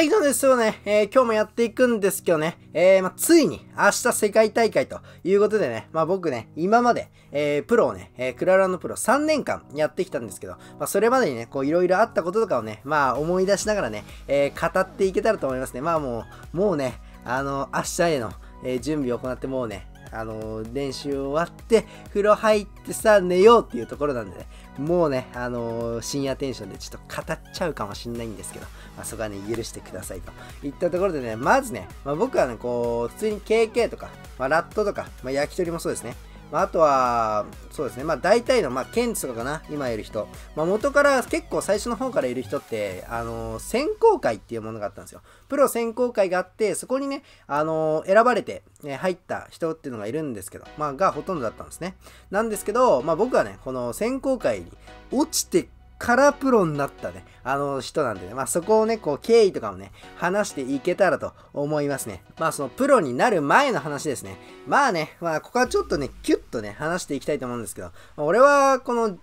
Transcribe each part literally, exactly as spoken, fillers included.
はい、以上ですよね。えー、今日もやっていくんですけどね。えー、まあ、ついに明日世界大会ということでね、まあ、僕ね、今まで、えー、プロをね、えー、クラウランのプロさんねんかんやってきたんですけど、まあ、それまでにね、こう、いろいろあったこととかをね、まあ、思い出しながらね、えー、語っていけたらと思いますね。まあ、もう、もうね、あの、明日への、えー、準備を行って、もうね、あのー、練習終わって、風呂入ってさ、寝ようっていうところなんでね、もうね、あのー、深夜テンションでちょっと語っちゃうかもしんないんですけど、まあ、そこはね、許してくださいといったところでね、まずね、まあ、僕はね、こう、普通に ケーケー とか、まあ、ラッドとか、まあ、焼き鳥もそうですね。まあ、あとは、そうですね、まあ、大体の、まあ、ケンツとかかな、今いる人。まあ、元から、結構最初の方からいる人って、あのー、選考会っていうものがあったんですよ。プロ選考会があって、そこにね、あのー、選ばれて、ね、入った人っていうのがいるんですけど、まあ、がほとんどだったんですね。なんですけど、まあ、僕はね、この選考会に落ちてからプロになったね、あの人なんでね、まあ、そこをね、こう、経緯とかもね、話していけたらと思いますね。まあ、その、プロになる前の話ですね。まあね、まあ、ここはちょっとね、キュッとね、話していきたいと思うんですけど、俺は、この、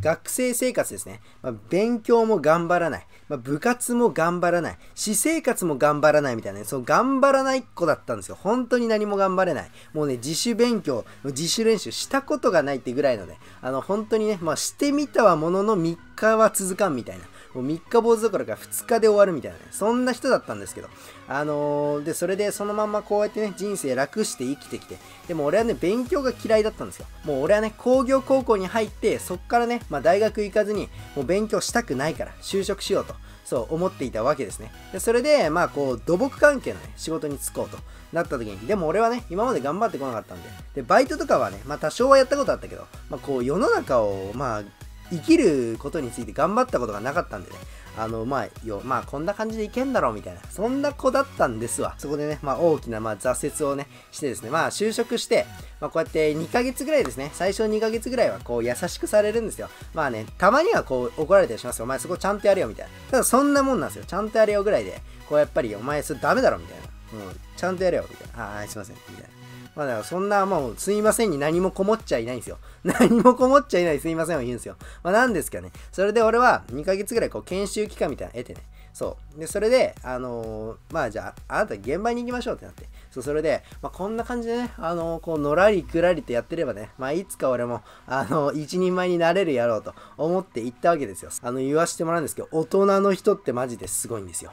学生生活ですね。まあ、勉強も頑張らない。まあ、部活も頑張らない。私生活も頑張らないみたいなね。そう、頑張らない子だったんですよ。本当に何も頑張れない。もうね、自主勉強、自主練習したことがないってぐらいのね、あの、本当にね、まあ、してみたはもののみっかは続かんみたいな。もうみっか坊主どころかふつかで終わるみたいなね。そんな人だったんですけど。あのー、で、それでそのままこうやってね、人生楽して生きてきて。でも俺はね、勉強が嫌いだったんですよ。もう俺はね、工業高校に入って、そっからね、まあ大学行かずに、もう勉強したくないから、就職しようと。そう思っていたわけですね。でそれで、まあこう、土木関係のね、仕事に就こうとなった時に、でも俺はね、今まで頑張ってこなかったんで、で、バイトとかはね、まあ多少はやったことあったけど、まあこう、世の中を、まあ、生きることについて頑張ったことがなかったんでね、あの、まあ、よ、まあ、こんな感じでいけんだろうみたいな、そんな子だったんですわ。そこでね、まあ、大きな、まあ、挫折をね、してですね、まあ、就職して、まあ、こうやってにかげつぐらいですね、最初にかげつぐらいは、こう、優しくされるんですよ。まあね、たまにはこう、怒られたりしますよ。お前そこちゃんとやれよ、みたいな。ただ、そんなもんなんですよ。ちゃんとやれよぐらいで、こう、やっぱり、お前それダメだろ、みたいな。うん、ちゃんとやれよ、みたいな。ああ、すいません、みたいな。まあだからそんな、もう、すいませんに何もこもっちゃいないんですよ。何もこもっちゃいないすいませんを言うんですよ。まあなんですけどね。それで俺はにかげつぐらいこう研修期間みたいなの得てね。そう。で、それで、あのー、まあじゃあ、あなた現場に行きましょうってなって。そう、それで、まあこんな感じでね、あのー、こう、のらりくらりとやってればね、まあいつか俺も、あのー、一人前になれるやろうと思って行ったわけですよ。あの、言わせてもらうんですけど、大人の人ってマジですごいんですよ。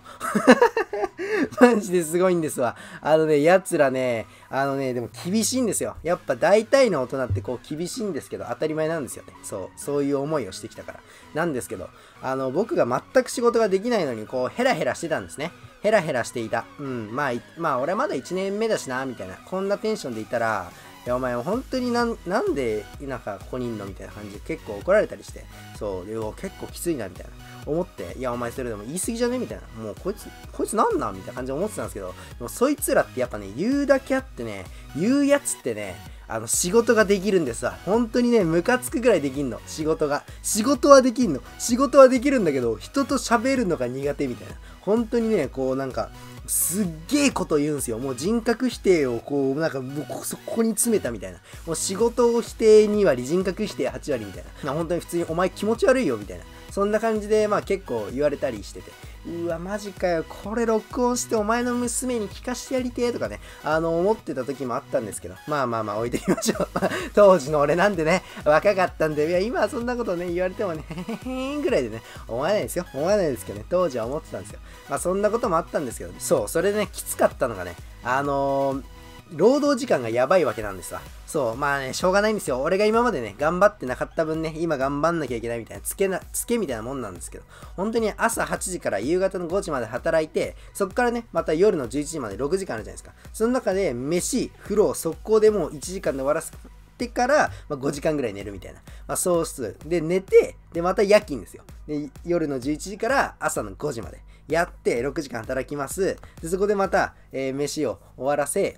マジですごいんですわ。あのね、やつらね、あのね、でも厳しいんですよ。やっぱ大体の大人ってこう厳しいんですけど、当たり前なんですよね。そう、そういう思いをしてきたから。なんですけど、あの、僕が全く仕事ができないのに、こう、ヘラヘラしてたんですね。ヘラヘラしていた。うん、まあ、まあ、俺はまだいちねんめだしな、みたいな。こんなテンションでいたら、いや、お前、本当になん、なんで、なんか、ここにいんのみたいな感じで結構怒られたりして、そう、で、結構きついな、みたいな。思って、いや、お前、それでも言い過ぎじゃねみたいな。もう、こいつ、こいつなんなんみたいな感じで思ってたんですけど、でもそいつらってやっぱね、言うだけあってね、言うやつってね、あの、仕事ができるんですわ。本当にね、ムカつくぐらいできんの。仕事が。仕事はできんの。仕事はできるんだけど、人と喋るのが苦手みたいな。本当にね、こう、なんか、すっげえこと言うんすよ。もう人格否定をこう、なんか、もうこ、そこに詰めたみたいな。もう仕事を否定にわり、人格否定はちわりみたいな。本当に普通にお前気持ち悪いよ、みたいな。そんな感じで、まあ結構言われたりしてて。うわ、マジかよ。これ録音してお前の娘に聞かしてやりてーとかね、あの、思ってた時もあったんですけど。まあまあまあ置いてみましょう。当時の俺なんでね、若かったんで、いや、今はそんなことね、言われてもね、へへへんぐらいでね、思わないですよ。思わないですけどね、当時は思ってたんですよ。まあそんなこともあったんですけど、ね、そう、それでね、きつかったのがね、あのー、労働時間がやばいわけなんですわ。そう、まあね、しょうがないんですよ。俺が今までね、頑張ってなかった分ね、今頑張んなきゃいけないみたいな、つけな、つけみたいなもんなんですけど、本当に朝はちじから夕方のごじまで働いて、そっからね、また夜のじゅういちじまでろくじかんあるじゃないですか。その中で、飯、風呂を速攻でもういちじかんで終わらせてから、まあ、ごじかんぐらい寝るみたいな。まあ、そうする。で、寝て、で、また夜勤ですよ。で、夜のじゅういちじから朝のごじまで。やって、ろくじかん働きます。で、そこでまた、えー、飯を終わらせ、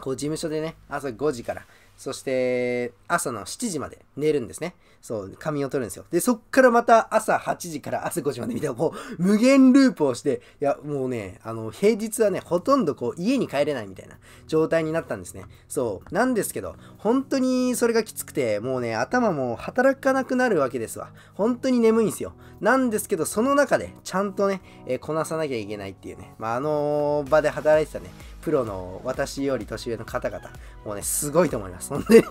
こう事務所でね、朝ごじから、そして朝のしちじまで寝るんですね。そう、仮眠を取るんですよ。で、そっからまた朝はちじから朝ごじまでみたいな、もう無限ループをして、いや、もうね、あの、平日はね、ほとんどこう、家に帰れないみたいな状態になったんですね。そう。なんですけど、本当にそれがきつくて、もうね、頭も働かなくなるわけですわ。本当に眠いんですよ。なんですけど、その中で、ちゃんとね、えー、こなさなきゃいけないっていうね、まあ、あの場で働いてたね、プロの私より年上の方々、もうね、すごいと思います。本当に、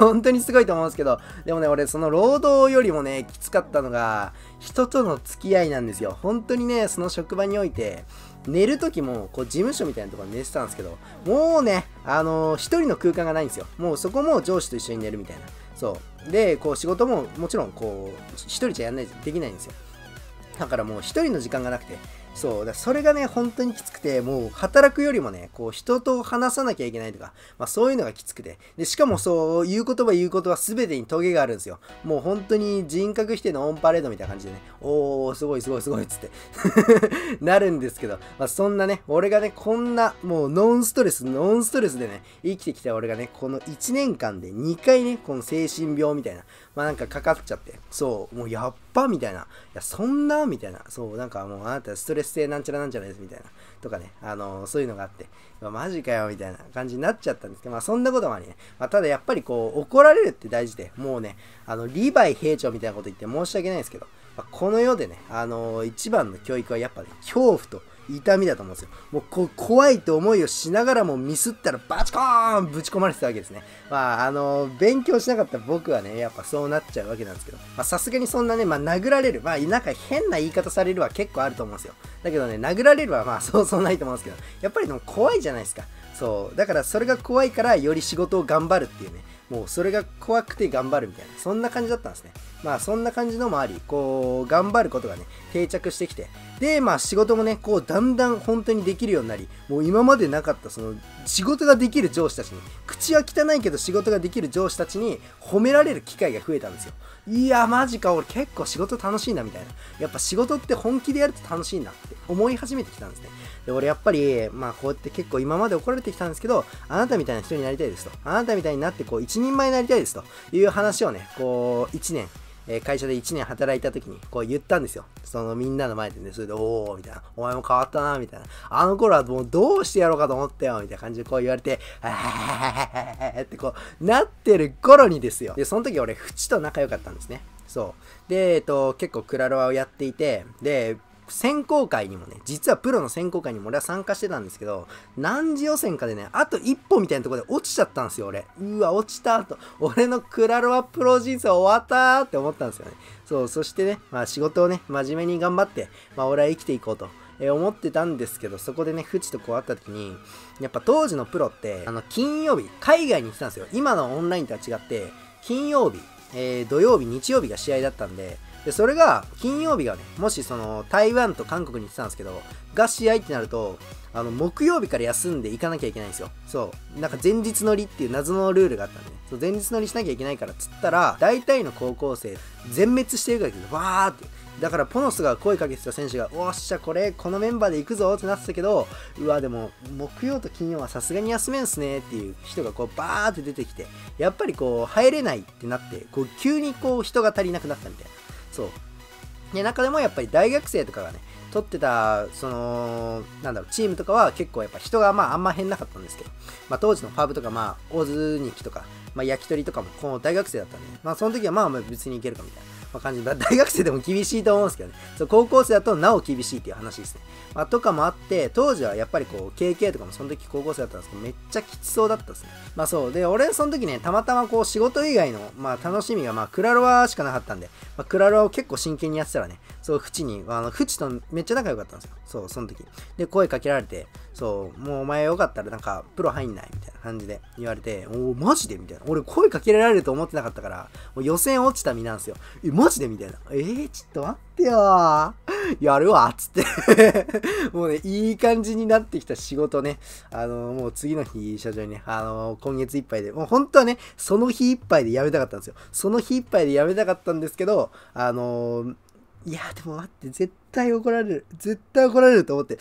本当にすごいと思うんですけど、でもね、俺、その労働よりもね、きつかったのが、人との付き合いなんですよ。本当にね、その職場において、寝るときも、こう、事務所みたいなところに寝てたんですけど、もうね、あのー、一人の空間がないんですよ。もうそこも上司と一緒に寝るみたいな。そう。で、こう、仕事も、もちろん、こう、一人じゃやんない、できないんですよ。だからもう、一人の時間がなくて、そうだ、それがね、本当にきつくて、もう働くよりもね、こう人と話さなきゃいけないとか、まあそういうのがきつくて、で、しかもそう、言う言葉言う言葉全てにトゲがあるんですよ。もう本当に人格否定のオンパレードみたいな感じでね、おー、すごいすごいすごいっつって、なるんですけど、まあそんなね、俺がね、こんな、もうノンストレス、ノンストレスでね、生きてきた俺がね、このいちねんかんでにかいね、この精神病みたいな、まあなんかかかっちゃって、そう、もうやっぱみたいな、いや、そんなみたいな、そう、なんかもうあなたストレス性なんちゃらなんちゃらですみたいなとかね、あのー、そういうのがあって、まあ、マジかよみたいな感じになっちゃったんですけど、まあそんなこともありね、まあ、ただやっぱりこう怒られるって大事で、もうね、あのリヴァイ兵長みたいなこと言って申し訳ないですけど、まあ、この世でね、あのー、一番の教育はやっぱね、恐怖と痛みだと思うんですよ。もうこう怖いと思いをしながらもミスったらバチコーンぶち込まれてたわけですね。まああの勉強しなかった僕はね、やっぱそうなっちゃうわけなんですけど、まあさすがにそんなね、まあ殴られる、まあなんか変な言い方されるは結構あると思うんですよ。だけどね、殴られるはまあそうそうないと思うんですけど、やっぱりでも怖いじゃないですか。そう、だからそれが怖いからより仕事を頑張るっていうね、もうそれが怖くて頑張るみたいな、そんな感じだったんですね。まあそんな感じのもあり、こう頑張ることがね定着してきて、でまあ仕事もね、こうだんだん本当にできるようになり、もう今までなかったその仕事ができる上司たちに、口は汚いけど仕事ができる上司たちに褒められる機会が増えたんですよ。いやマジか、俺結構仕事楽しいなみたいな、やっぱ仕事って本気でやると楽しいなって思い始めてきたんですね。で俺やっぱりまあこうやって結構今まで怒られてきたんですけど、あなたみたいな人になりたいですと、あなたみたいになってこう一人前になりたいですという話をね、こういちねん会社でいちねん働いた時にこう言ったんですよ。そのみんなの前でね、それで、おーみたいな、お前も変わったなみたいな、あの頃はもうどうしてやろうかと思ったよみたいな感じでこう言われて、はははってこうなってる頃にですよ。で、その時俺、フチと仲良かったんですね。そう。で、えっと、結構クラロワをやっていて、で、選考会にもね、実はプロの選考会にも俺は参加してたんですけど、何次予選かでね、あと一歩みたいなところで落ちちゃったんですよ、俺。うわ、落ちたと。俺のクラロワプロ人生終わったーって思ったんですよね。そう、そしてね、まあ仕事をね、真面目に頑張って、まあ俺は生きていこうと。え思ってたんですけど、そこでね、フチとこう会った時に、やっぱ当時のプロって、あの、金曜日、海外に行ってたんですよ。今のオンラインとは違って、金曜日、えー、土曜日、日曜日が試合だったんで、で、それが、金曜日がね、もしその、台湾と韓国に行ってたんですけど、が試合ってなると、あの、木曜日から休んで行かなきゃいけないんですよ。そう。なんか前日乗りっていう謎のルールがあったんでね。そう、前日乗りしなきゃいけないからっつったら、大体の高校生、全滅してるからですよ。わーって。だから、ポノスが声かけてた選手が、おっしゃ、これ、このメンバーで行くぞってなってたけど、うわ、でも、木曜と金曜はさすがに休めんすねっていう人が、こう、バーって出てきて、やっぱりこう、入れないってなって、こう、急にこう、人が足りなくなったみたいな。そうで、中でもやっぱり大学生とかがね取ってたそのなんだろうチームとかは結構やっぱ人がまああんま減んなかったんですけど、まあ、当時のファブとかまあ大津にきとか、まあ、焼き鳥とかもこの大学生だったんで、ね、まあその時はまあまあ別にいけるかみたいな。まあ感じだ大学生でも厳しいと思うんですけどね。そう高校生だとなお厳しいっていう話ですね。まあ、とかもあって、当時はやっぱりこう、ケーケー とかもその時高校生だったんですけど、めっちゃきつそうだったですね。まあそう。で、俺その時ね、たまたまこう、仕事以外の、まあ楽しみが、まあクラロワしかなかったんで、まあ、クラロワを結構真剣にやってたらね、そう、フチに、あの、フチとめっちゃ仲良かったんですよ。そう、その時。で、声かけられて、そう、もうお前よかったらなんか、プロ入んないみたいな感じで言われて、おー、マジでみたいな。俺声かけられると思ってなかったから、もう予選落ちた身なんですよ。マジでみたいな。えー、ちょっと待ってよー。やるわーっつって。もうね、いい感じになってきた仕事ね。あのー、もう次の日、社長にね、あのー、今月いっぱいで、もう本当はね、その日いっぱいで辞めたかったんですよ。その日いっぱいで辞めたかったんですけど、あのー、いや、でも待って、絶対怒られる。絶対怒られると思って、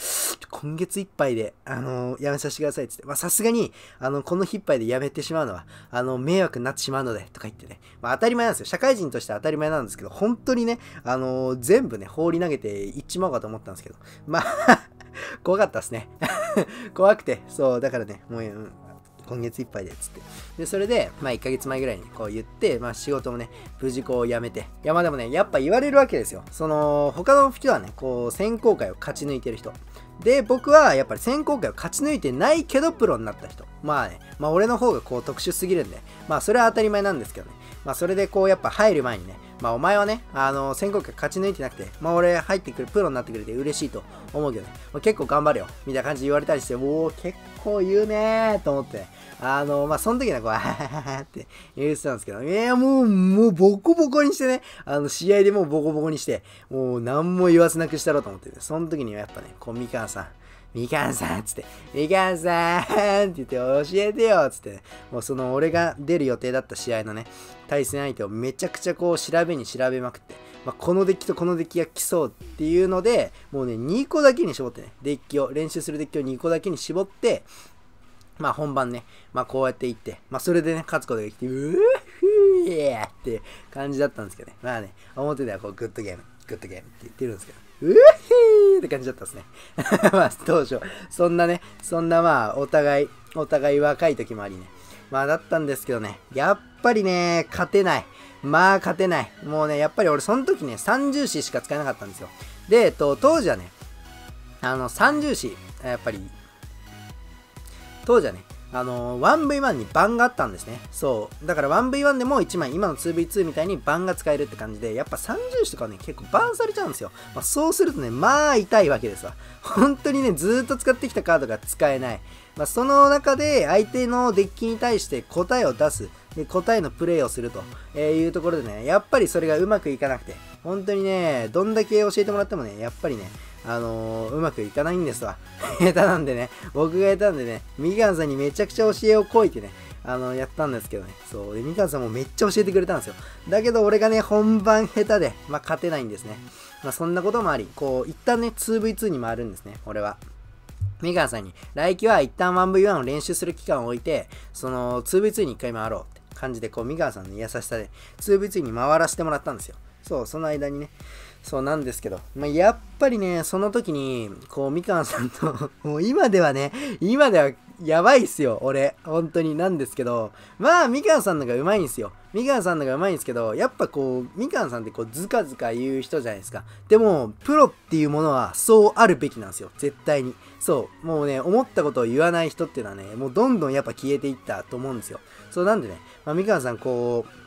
今月いっぱいで、あのー、やめさせてくださいって言って、まあ、さすがに、あの、この日いっぱいでやめてしまうのは、あの、迷惑になってしまうので、とか言ってね、まあ、当たり前なんですよ。社会人として当たり前なんですけど、本当にね、あのー、全部ね、放り投げていっちまおうかと思ったんですけど、まあ、怖かったっすね。怖くて、そう、だからね、もう、うん今月いっぱいでっつって。で、それで、まあいっかげつまえぐらいにこう言って、まあ仕事もね、無事こう辞めて。いや、まあでもね、やっぱ言われるわけですよ。その、他の人はね、こう、選考会を勝ち抜いてる人。で、僕はやっぱり選考会を勝ち抜いてないけど、プロになった人。まあね、まあ俺の方がこう特殊すぎるんで、まあそれは当たり前なんですけどね。まあそれでこう、やっぱ入る前にね、まあお前はね、あの、選考会勝ち抜いてなくて、まあ俺入ってくる、プロになってくれて嬉しいと思うけどね、まあ、結構頑張れよ、みたいな感じで言われたりして、おー、結構言うねーと思って、あの、まあその時はこう、あはははって言ってたんですけど、いや、もう、もうボコボコにしてね、あの、試合でもうボコボコにして、もう何も言わせなくしたろうと思ってて、その時にはやっぱね、こう、みかんさん、みかんさんっつって、みかんさんって言って、教えてよっつって、ね、もうその俺が出る予定だった試合のね、対戦相手をめちゃくちゃこう調べに調べまくって、まあ、このデッキとこのデッキが来そうっていうので、もうね、にこだけに絞ってね、デッキを、練習するデッキをにこだけに絞って、まあ本番ね、まあこうやっていって、まあそれでね、勝つことができて、うーふーやーって感じだったんですけどね、まあね、表ではこうグッドゲーム、グッドゲームって言ってるんですけど、うっひーって感じだったですね。まあ、当初、そんなね、そんなまあ、お互い、お互い若い時もありね。まあ、だったんですけどね、やっぱりね、勝てない。まあ、勝てない。もうね、やっぱり俺、その時ね、さんじゅうシーしか使えなかったんですよ。で、えっと、当時はね、あの、さんじゅうシー、やっぱり、当時はね、あの、ワンブイワン にバンがあったんですね。そう。だから ワンブイワン でもいちまい、今の ツーブイツー みたいにバンが使えるって感じで、やっぱさんじゅうしとかね、結構バンされちゃうんですよ。まあ、そうするとね、まあ痛いわけですわ。本当にね、ずーっと使ってきたカードが使えない。まあ、その中で相手のデッキに対して答えを出す。で、答えのプレイをすると、えー、いうところでね、やっぱりそれがうまくいかなくて、本当にね、どんだけ教えてもらってもね、やっぱりね、あのー、うまくいかないんですわ。下手なんでね、僕が下手なんでね、みかんさんにめちゃくちゃ教えをこいてね、あのー、やったんですけどね、そう、で、みかんさんもめっちゃ教えてくれたんですよ。だけど俺がね、本番下手で、まあ、勝てないんですね。まあ、そんなこともあり、こう、一旦ね、ツーブイツー に回るんですね、俺は。みかんさんに、来季は一旦 ワンブイワン を練習する期間を置いて、その、ツーブイツー に一回回ろうって感じで、こう、みかんさんの優しさで、ツーブイツー に回らせてもらったんですよ。そう、その間にね、そうなんですけど、まあ、やっぱりね、その時に、こう、みかんさんと、もう今ではね、今ではやばいっすよ、俺。本当になんですけど、まあ、みかんさんのがうまいんですよ。みかんさんのがうまいんですけど、やっぱこう、みかんさんってこう、ずかずか言う人じゃないですか。でも、プロっていうものは、そうあるべきなんですよ、絶対に。そう、もうね、思ったことを言わない人っていうのはね、もうどんどんやっぱ消えていったと思うんですよ。そう、なんでね、まあ、みかんさん、こう、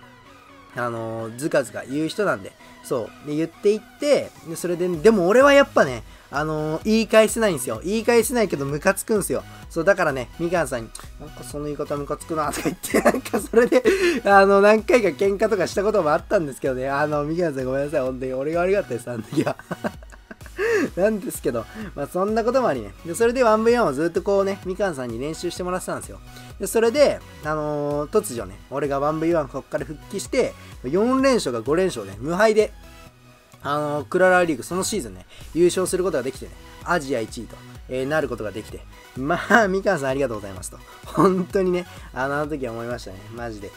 あのー、ずかずか言う人なんで、そう。で、言っていって、で、それで、でも俺はやっぱね、あのー、言い返せないんですよ。言い返せないけど、ムカつくんすよ。そう、だからね、みかんさんに、なんかその言い方ムカつくな、とか言って、なんかそれで、あの、何回か喧嘩とかしたこともあったんですけどね、あの、みかんさんごめんなさい、本当に俺が悪かったです、あの時は。なんですけど、まあそんなこともありね。で、それで ワンブイワン をずっとこうね、みかんさんに練習してもらってたんですよ。で、それで、あのー、突如ね、俺が ワンブイワン こっから復帰して、よんれんしょうがごれんしょうで、ね、無敗で、あのー、クララリーグそのシーズンね、優勝することができてね、アジアいちいと、えー、なることができて、まあ、みかんさんありがとうございますと。本当にね、あの時は思いましたね、マジで。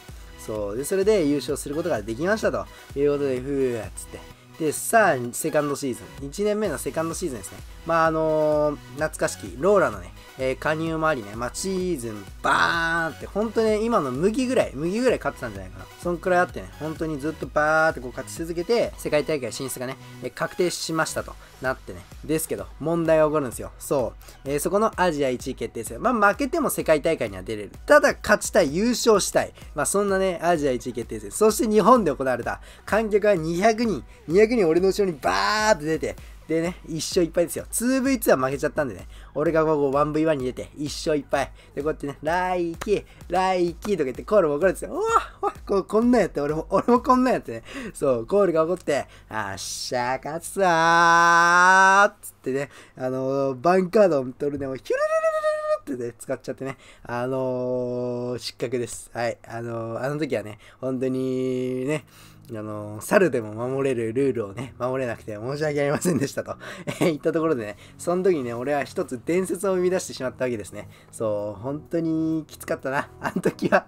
そう。で、それで優勝することができましたということで、ふーっつって。で、さあ、セカンドシーズン。いちねんめのセカンドシーズンですね。まあ、あのー、懐かしき、ローラのね、えー、加入もありね、まあ、シーズン、バーンって、ほんとね、今の麦ぐらい、麦ぐらい勝ってたんじゃないかな。そんくらいあってね、ほんとにずっとバーってこう勝ち続けて、世界大会進出がね、えー、確定しましたとなってね。ですけど、問題が起こるんですよ。そう。えー、そこのアジアいちい決定戦。まあ、負けても世界大会には出れる。ただ、勝ちたい、優勝したい。まあ、そんなね、アジアいちい決定戦。そして日本で行われた、観客はにひゃくにん、にひゃくにん俺の後ろにバーって出て、でね、いっしょういっぱいですよ。ツーブイツー は負けちゃったんでね、俺がこう ワンブイワン に出て、いっしょういっぱい。で、こうやってね、来季、来季とか言ってコールも起こるんですよ。おわっこ、こんなんやって、俺も、俺もこんなんやってね。そう、コールが起こって、あっしゃー勝つわーつってね、あのー、バンカードを取るね、もうヒュルルルルルルルってね、使っちゃってね、あのー、失格です。はい、あのー、あの時はね、本当にね、あのー、猿でも守れるルールをね、守れなくて申し訳ありませんでしたと言ったところでね、その時にね、俺は一つ伝説を生み出してしまったわけですね。そう、本当にきつかったな、あの時は。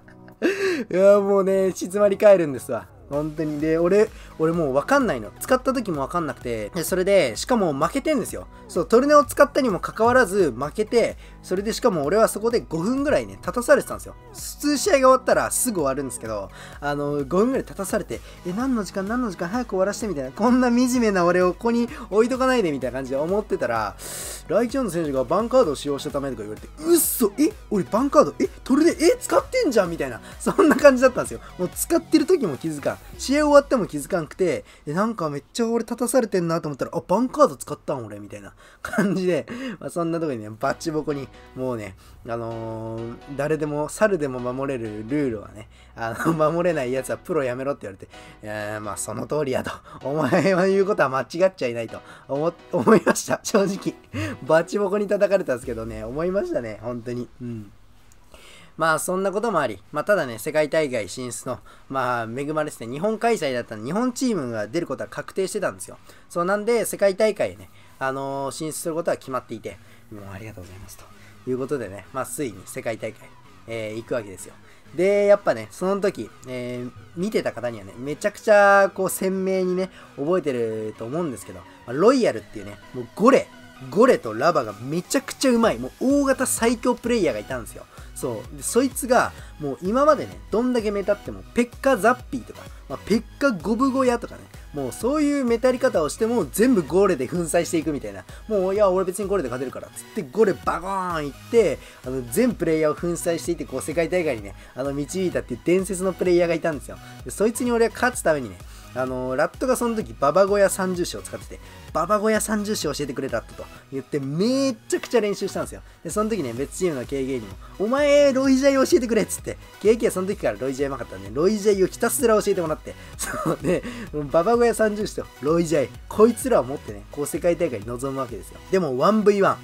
いや、もうね、静まり返るんですわ。本当に。で、俺、俺もう分かんないの。使った時も分かんなくて、それで、しかも負けてんですよ。そう、トルネを使ったにもかかわらず負けて、それでしかも俺はそこでごふんぐらいね、立たされてたんですよ。普通試合が終わったらすぐ終わるんですけど、あの、ごふんぐらい立たされて、え、何の時間何の時間早く終わらせてみたいな、こんな惨めな俺をここに置いとかないでみたいな感じで思ってたら、ライチョンの選手がバンカードを使用したためとか言われて、うっそ、え、俺バンカード、え、トルネ、え、使ってんじゃんみたいな、そんな感じだったんですよ。もう使ってる時も気づかん。試合終わっても気づかんくて、なんかめっちゃ俺立たされてんなと思ったら、あ、バンカード使ったん俺みたいな感じで、まあ、そんなとこにね、バッチボコに、もうね、あのー、誰でも、猿でも守れるルールはね、あの、守れないやつはプロやめろって言われて、えー、まあその通りやと、お前は言うことは間違っちゃいないと 思, 思いました、正直。バッチボコに叩かれたんですけどね、思いましたね、本当に。うん。まあそんなこともあり、まあただね、世界大会進出の、まあ恵まれてて、日本開催だったので、日本チームが出ることは確定してたんですよ。そうなんで、世界大会へね、あのー、進出することは決まっていて、もうありがとうございますということでね、まあついに世界大会、えー、行くわけですよ。で、やっぱね、その時、えー、見てた方にはね、めちゃくちゃこう鮮明にね、覚えてると思うんですけど、ロイヤルっていうね、もうゴレ、ゴレとラバがめちゃくちゃうまい、もう大型最強プレイヤーがいたんですよ。そうで、そいつがもう今までね、どんだけメタってもペッカザッピーとか、まあ、ペッカゴブゴヤとかね、もうそういうメタり方をしても全部ゴーレで粉砕していくみたいな、もういや俺別にゴーレで勝てるからっつってゴーレバゴーンいって、あの全プレイヤーを粉砕していって、こう世界大会にね、あの導いたっていう伝説のプレイヤーがいたんですよ。でそいつに俺は勝つためにね、あのー、ラットがその時ババゴヤさんじゅっしょうを使ってて、ババゴヤさんじゅっしょう教えてくれラットと言ってめちゃくちゃ練習したんですよ。でその時ね、別チームの ケーケー にもお前ロイジャイ教えてくれっつって、 ケーケー はその時からロイジャイうまかったんで、ロイジャイをひたすら教えてもらって、そうね、ババゴヤさんじゅっしょうロイジャイ、こいつらを持ってね、こう世界大会に臨むわけですよ。でも ワンブイワン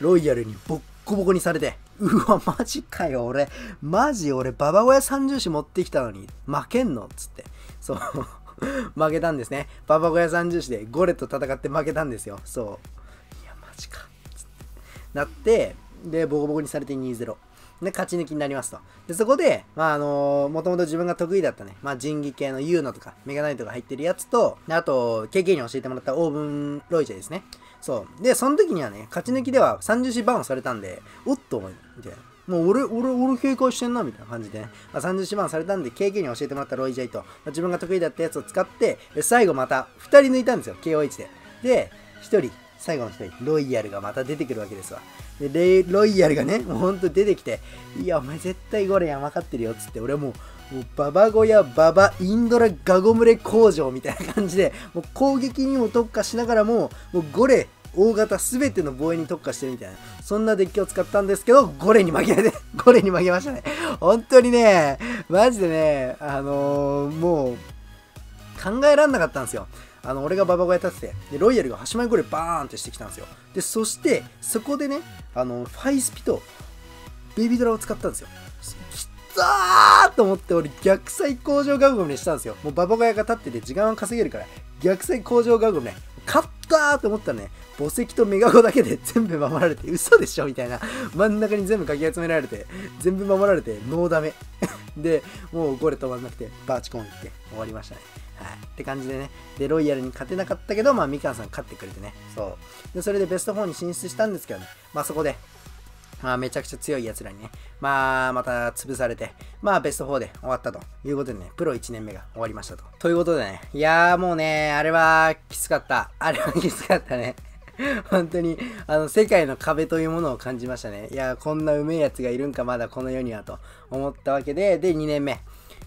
ロイヤルにボッコボコにされて、うわマジかよ、俺マジ俺ババゴヤさんじゅっしょう持ってきたのに負けんのっつって、そう負けたんですね。ババゴヤさんじゅっしょうでゴレと戦って負けたんですよ。そう、いやマジかっつってなって、でボコボコにされて にたいゼロで勝ち抜きになりますと。でそこで、まああのー、もともと自分が得意だったね、まあ、人技系のユーノとかメガナイトが入ってるやつと、あと ケーケー に教えてもらったオーブンロイジャーですね。そうで、その時にはね、勝ち抜きではさんじゅうよんばんをされたんで、おっと思いみたいな、もう俺、俺、俺警戒してんなみたいな感じでね、まあ、さんじゅうよんばんされたんで ケーケー に教えてもらったロイジャイと、まあ、自分が得意だったやつを使って、最後またふたり抜いたんですよ、 ケーオーエイチ で。でひとり、最後のひとりロイヤルがまた出てくるわけですわ。でレロイヤルがね、もうほんと出てきて、いやお前絶対ゴレやん分かってるよっつって、俺はもうもうババゴヤババインドラガゴムレ工場みたいな感じで、もう攻撃にも特化しながらももうゴレ大型全ての防衛に特化してるみたいな、そんなデッキを使ったんですけど、ゴレに負けてゴレに負けましたね。本当にね、マジでね、あのー、もう考えらんなかったんですよ。あの俺がババゴヤ立てて、でロイヤルがはちまいゴレバーンってしてきたんですよ。でそしてそこでね、あのファイスピとベビドラを使ったんですよ。きたーと思って、俺逆サイ工場ガゴムにしたんですよ。もうババゴヤが立ってて時間を稼げるから、逆サイ工場ガゴムね、勝ったーと思ったらね、墓石とメガゴだけで全部守られて、嘘でしょみたいな、真ん中に全部かき集められて、全部守られてノーダメで、もうゴレ止まんなくてバーチコンいって終わりましたね。はい、って感じでね、でロイヤルに勝てなかったけど、まあみかんさん勝ってくれてね、そうでそれでベストよんに進出したんですけどね、まあそこで、まあ、めちゃくちゃ強いやつらにね、まあまた潰されて、まあベストよんで終わったということでね、プロいちねんめが終わりましたと。ということでね、いやーもうね、あれはきつかった、あれはきつかったね。本当にあの世界の壁というものを感じましたね。いやー、こんなうめえやつがいるんか、まだこの世にはと思ったわけで、でにねんめ。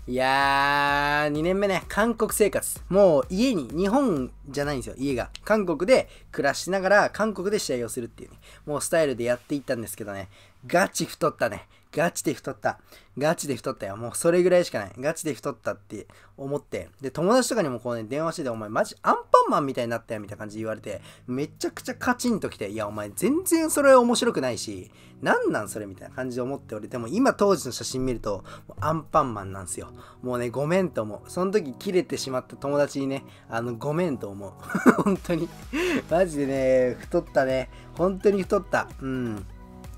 いやー、にねんめね、韓国生活。もう家に、日本じゃないんですよ、家が。韓国で暮らしながら、韓国で試合をするっていうね、もうスタイルでやっていったんですけどね、ガチ太ったね。ガチで太った。ガチで太ったよ。もうそれぐらいしかない。ガチで太ったって思って。で、友達とかにもこうね、電話してて、お前マジアンパンマンみたいになったよみたいな感じで言われて、めちゃくちゃカチンときて、いや、お前全然それ面白くないし、なんなんそれみたいな感じで思っており、でも今当時の写真見ると、アンパンマンなんですよ。もうね、ごめんと思う。その時切れてしまった友達にね、あの、ごめんと思う。本当に。マジでね、太ったね。本当に太った。うん。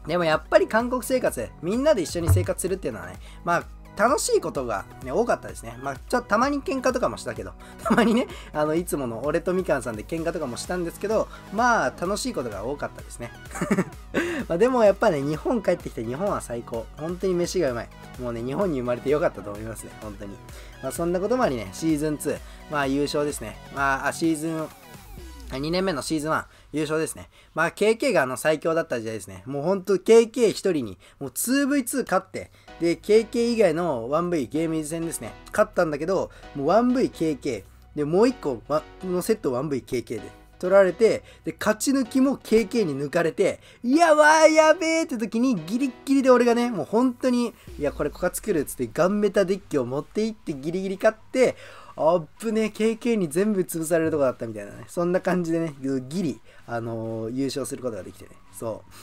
でもやっぱり韓国生活、みんなで一緒に生活するっていうのはね、まあ楽しいことが、ね、多かったですね。まあちょっとたまに喧嘩とかもしたけど、たまにね、あのいつもの俺とみかんさんで喧嘩とかもしたんですけど、まあ楽しいことが多かったですね。まあでもやっぱね、日本帰ってきて日本は最高。本当に飯がうまい。もうね、日本に生まれてよかったと思いますね、本当に。まあそんなこともありね、シーズンツー、まあ優勝ですね。まあシーズンにねんめのシーズンワン優勝ですね。まあ ケーケー があの最強だった時代ですね。もうほんと ケーケー 一人にもう ツーブイツー 勝って、で ケーケー 以外の ワンブイ ゲーム戦ですね。勝ったんだけど、もう ワンブイケーケー でもういっこのセット ワンブイケーケー で取られて、で勝ち抜きも ケーケー に抜かれて、やばいやべえって時にギリギリで俺がね、もう本当に、いやこれこか作るっつってガンメタデッキを持っていってギリギリ勝って、あっぶね、ケーケー に全部潰されるとこだったみたいなね。そんな感じでね、ギリ、あのー、優勝することができてね。そう。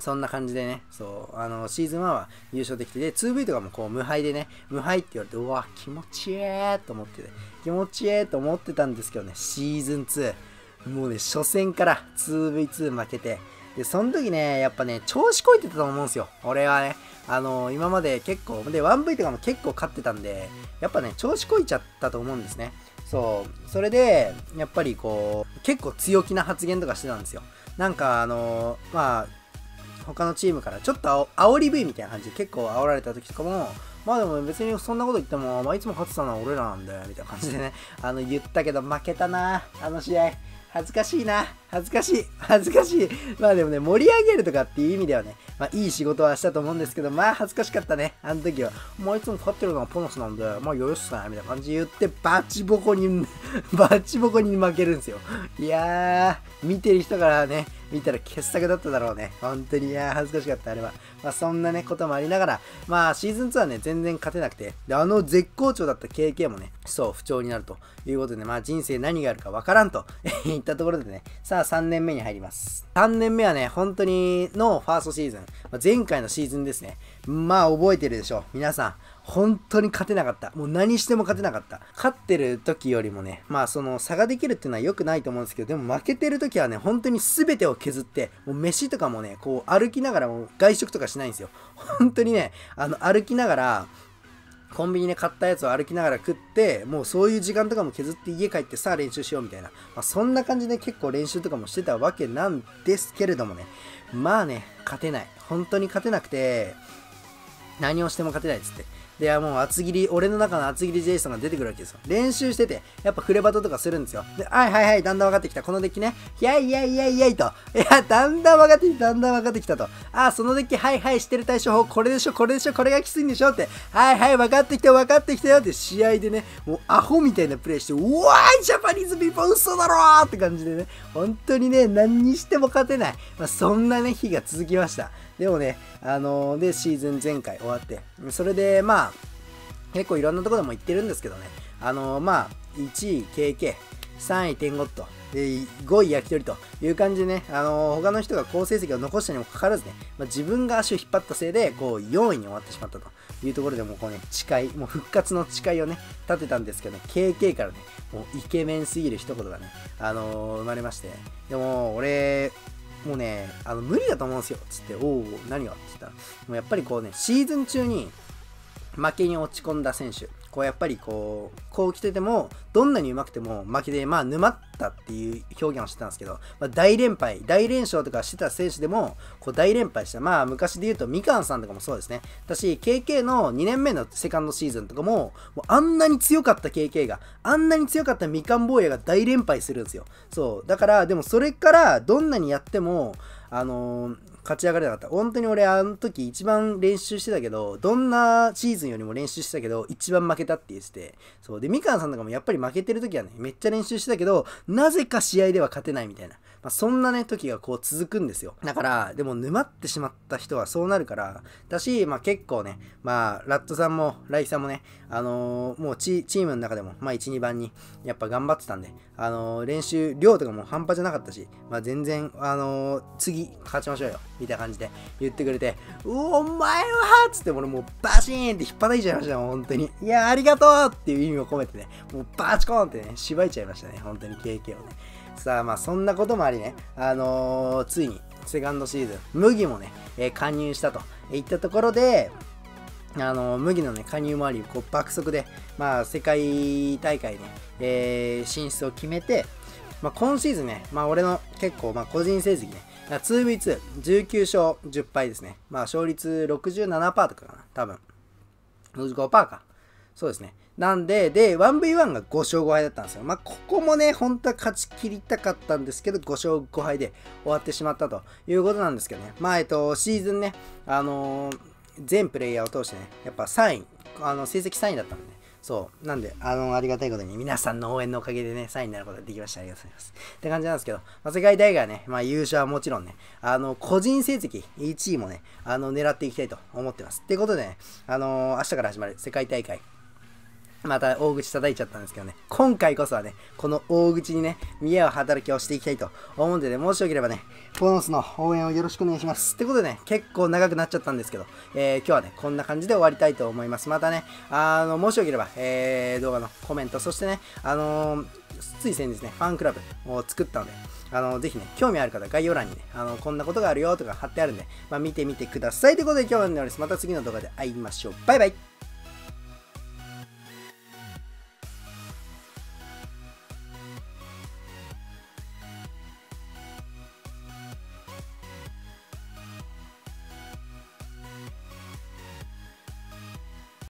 そんな感じでね、そう、あのー、シーズンワンは優勝できて、で、ツーブイ とかもこう無敗でね、無敗って言われて、うわ、気持ちえーと思ってて、気持ちえーと思ってたんですけどね、シーズンツー。もうね、初戦から ツーブイツー 負けて、で、その時ね、やっぱね、調子こいてたと思うんですよ、俺はね。あのー、今まで結構、で、ワンブイ とかも結構勝ってたんで、やっぱね、調子こいちゃったと思うんですね。そう。それで、やっぱりこう、結構強気な発言とかしてたんですよ。なんか、あのー、まあ、他のチームから、ちょっと煽り ブイ みたいな感じで結構煽られた時とかも、まあでも別にそんなこと言っても、まあいつも勝ってたのは俺らなんだよ、みたいな感じでね、あの、言ったけど負けたな、あの試合。恥ずかしいな。恥ずかしい。恥ずかしい。まあでもね、盛り上げるとかっていう意味ではね、まあいい仕事はしたと思うんですけど、まあ恥ずかしかったね。あの時は。もういつも勝ってるのはポノスなんで、まあよろしくな、みたいな感じで言って、バチボコに、バチボコに負けるんですよ。いやー、見てる人からね、見たら傑作だっただろうね。本当に、いやー、恥ずかしかった、あれは。まあそんなね、こともありながら、まあシーズンツーはね、全然勝てなくて、で、あの絶好調だった ケーケー もね、そう、不調になるということで、まあ人生何があるかわからんと言ったところでね、さあさんねんめに入ります。さんねんめはね、本当にのファーストシーズン、まあ、前回のシーズンですね。まあ覚えてるでしょ、皆さん。本当に勝てなかった。もう何しても勝てなかった。勝ってる時よりもね、まあその差ができるっていうのは良くないと思うんですけど、でも負けてる時はね、本当に全てを削って、もう飯とかもね、こう歩きながらもう外食とかしないんですよ。本当にね、あの歩きながら、コンビニで買ったやつを歩きながら食って、もうそういう時間とかも削って家帰ってさあ練習しようみたいな。まあ、そんな感じで結構練習とかもしてたわけなんですけれどもね。まあね、勝てない。本当に勝てなくて、何をしても勝てないっつって。で、もう厚切り、俺の中の厚切りジェイソンが出てくるわけですよ。練習してて、やっぱフレバトとかするんですよ。で、はいはいはい、だんだん分かってきた。このデッキね。いやいやいやいやいと。いや、だんだん分かってきた、だんだん分かってきたと。あ、そのデッキ、はいはい、してる対処法、これでしょ、これでしょ、これがきついんでしょって。はいはい、分かってきた、分かってきたよって試合でね、もうアホみたいなプレイして、うわー、ジャパニーズビーバー嘘だろーって感じでね、本当にね、何にしても勝てない。まあ、そんなね、日が続きました。でもね、あのー、で、シーズン前回終わって、それで、まあ、結構いろんなところでも言ってるんですけどね、あのー、まあ、いちい ケーケー、さんいテンゴット、ごい焼き鳥という感じでね、あのー、他の人が好成績を残したにもかかわらずね、まあ、自分が足を引っ張ったせいで、こう、よんいに終わってしまったというところでも、こうね、誓い、もう復活の誓いをね、立てたんですけどね、ケーケー からね、もうイケメンすぎる一言がね、あのー、生まれまして、でも、俺、もうね、あの無理だと思うんですよ。つって、おお、何がって言ったら、もうやっぱりこうね、シーズン中に負けに落ち込んだ選手、こうやっぱりこう、こう来てても、どんなに上手くても負けで、まあ、沼ったっていう表現をしてたんですけど、まあ、大連敗、大連勝とかしてた選手でも、こう大連敗した。まあ、昔で言うと、みかんさんとかもそうですね。私、ケーケー のにねんめのセカンドシーズンとかも、もうあんなに強かった ケーケー が、あんなに強かったみかん坊やが大連敗するんですよ。そう。だから、でもそれから、どんなにやっても、あのー、勝ち上がれなかった。本当に俺、あの時一番練習してたけど、どんなシーズンよりも練習してたけど、一番負けたって言ってて、そう。で、みかんさんとかもやっぱり負けてる時はね、めっちゃ練習してたけど、なぜか試合では勝てないみたいな。まあ、そんなね時がこう続くんですよ。だからでも沼ってしまった人はそうなるからだし、まあ、結構ね、まあ、ラットさんもライさんもね、あのー、もう チ, チームの中でも、まあ、いち、にばんにやっぱ頑張ってたんで、あのー、練習量とかも半端じゃなかったし、まあ、全然、あのー、次勝ちましょうよみたいな感じで言ってくれて、うお前はっつって俺もうバシーンって引っ叩いちゃいましたもん本当に。いやありがとうっていう意味を込めてね、もうバチコーンってねしばいちゃいましたね本当に ケーケー をね。さあまあそんなこともありね、あのー、ついにセカンドシーズン麦もね、えー、加入したといったところで、あのー、麦のね加入もありこう爆速で、まあ、世界大会ね、えー、進出を決めて、まあ、今シーズンね、まあ、俺の結構まあ個人成績ね ツーブイツー じゅうきゅうしょうじゅっぱいですね。まあ勝率 ろくじゅうななパーセント とかかな、多分 ごじゅうごパーセント か、そうですね。なんで、で、ワンブイワン がごしょうごはいだったんですよ。まあ、ここもね、本当は勝ち切りたかったんですけど、ごしょうごはいで終わってしまったということなんですけどね。まあ、えっと、シーズンね、あのー、全プレイヤーを通してね、やっぱさんい、あの成績さんいだったんで、ね、そう、なんで、あのー、ありがたいことに、皆さんの応援のおかげでね、さんいになることができました。ありがとうございます。って感じなんですけど、まあ、世界大会はね、まあ、優勝はもちろんね、あのー、個人成績いちいもね、あのー、狙っていきたいと思ってます。ってことでね、あのー、明日から始まる世界大会、また大口叩いちゃったんですけどね、今回こそはね、この大口にね、見合う働きをしていきたいと思うんでね、もしよければね、ボーナスの応援をよろしくお願いします。ってことでね、結構長くなっちゃったんですけど、えー、今日はね、こんな感じで終わりたいと思います。またね、あの、もしよければ、えー、動画のコメント、そしてね、あのー、つい先日ね、ファンクラブを作ったので、あのー、ぜひね、興味ある方、概要欄にね、あのー、こんなことがあるよとか貼ってあるんで、まあ、見てみてください。ということで今日は終わりです。また次の動画で会いましょう。バイバイ。